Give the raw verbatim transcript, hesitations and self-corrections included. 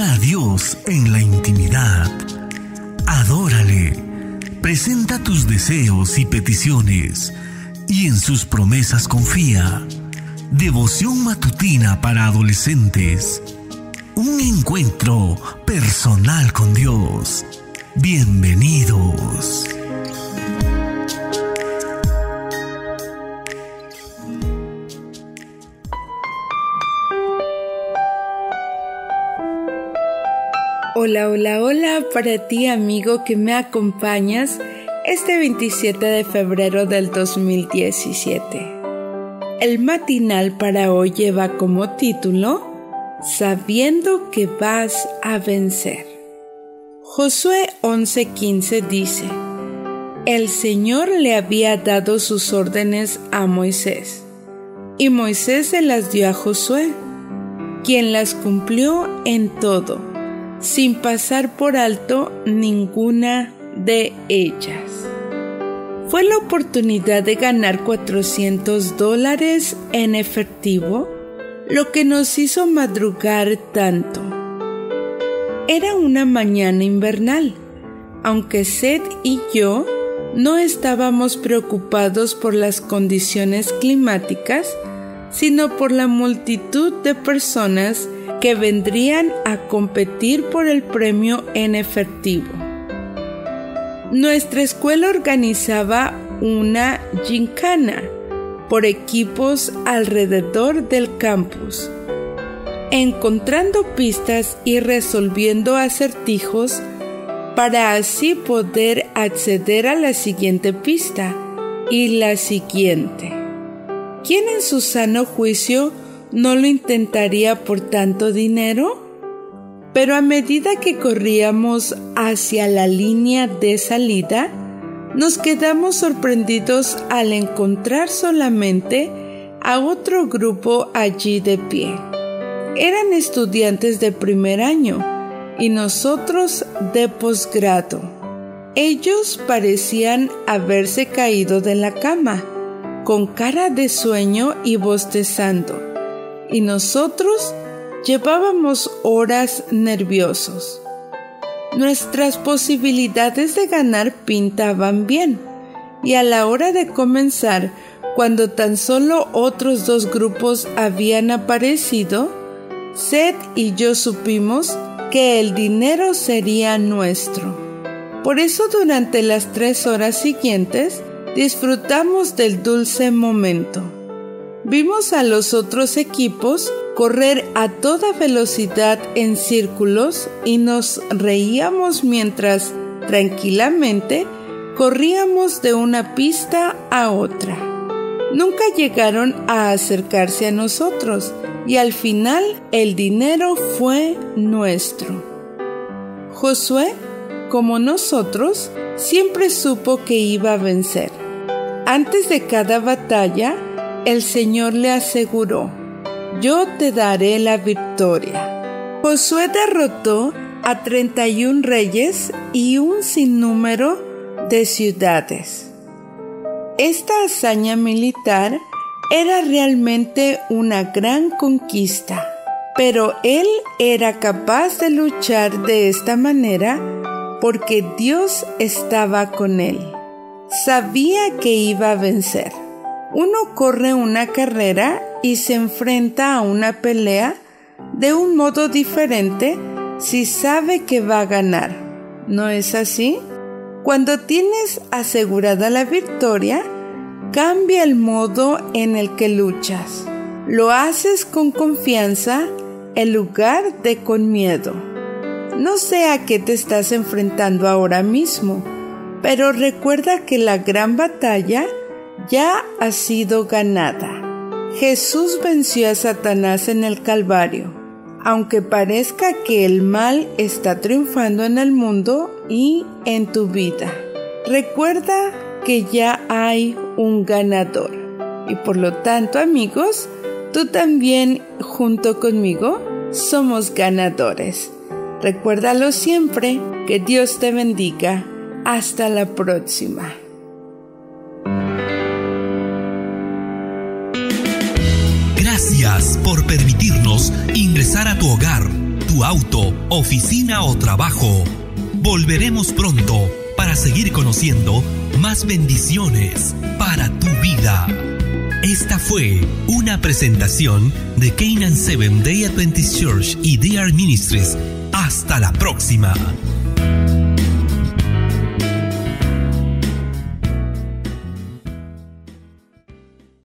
Busca a Dios en la intimidad. Adórale. Presenta tus deseos y peticiones, y en sus promesas confía. Devoción matutina para adolescentes. Un encuentro personal con Dios. Bienvenidos. Hola, hola, hola para ti, amigo que me acompañas este veintisiete de febrero del dos mil diecisiete. El matinal para hoy lleva como título Sabiendo que vas a vencer. Josué once quince dice: El Señor le había dado sus órdenes a Moisés, y Moisés se las dio a Josué, quien las cumplió en todo, sin pasar por alto ninguna de ellas. Fue la oportunidad de ganar cuatrocientos dólares en efectivo, lo que nos hizo madrugar tanto. Era una mañana invernal, aunque Seth y yo no estábamos preocupados por las condiciones climáticas, sino por la multitud de personas que vendrían a competir por el premio en efectivo. Nuestra escuela organizaba una gincana por equipos alrededor del campus, encontrando pistas y resolviendo acertijos para así poder acceder a la siguiente pista y la siguiente. ¿Quién en su sano juicio no lo intentaría por tanto dinero? Pero a medida que corríamos hacia la línea de salida, nos quedamos sorprendidos al encontrar solamente a otro grupo allí de pie. Eran estudiantes de primer año y nosotros de posgrado. Ellos parecían haberse caído de la cama, con cara de sueño y bostezando, y nosotros llevábamos horas nerviosos. Nuestras posibilidades de ganar pintaban bien, y a la hora de comenzar, cuando tan solo otros dos grupos habían aparecido, Seth y yo supimos que el dinero sería nuestro. Por eso durante las tres horas siguientes disfrutamos del dulce momento. Vimos a los otros equipos correr a toda velocidad en círculos y nos reíamos mientras tranquilamente corríamos de una pista a otra. Nunca llegaron a acercarse a nosotros y al final el dinero fue nuestro. Josué, como nosotros, siempre supo que iba a vencer. Antes de cada batalla, el Señor le aseguró: Yo te daré la victoria. Josué derrotó a treinta y un reyes y un sinnúmero de ciudades. Esta hazaña militar era realmente una gran conquista, pero él era capaz de luchar de esta manera porque Dios estaba con él. Sabía que iba a vencer. Uno corre una carrera y se enfrenta a una pelea de un modo diferente si sabe que va a ganar. ¿No es así? Cuando tienes asegurada la victoria, cambia el modo en el que luchas. Lo haces con confianza en lugar de con miedo. No sé a qué te estás enfrentando ahora mismo, pero recuerda que la gran batalla ya ha sido ganada. Jesús venció a Satanás en el Calvario. Aunque parezca que el mal está triunfando en el mundo y en tu vida, recuerda que ya hay un ganador. Y por lo tanto, amigos, tú también junto conmigo somos ganadores. Recuérdalo siempre. Que Dios te bendiga. Hasta la próxima. Gracias por permitirnos ingresar a tu hogar, tu auto, oficina o trabajo. Volveremos pronto para seguir conociendo más bendiciones para tu vida. Esta fue una presentación de Canaan Seven Day Adventist Church y D R Ministries. Hasta la próxima.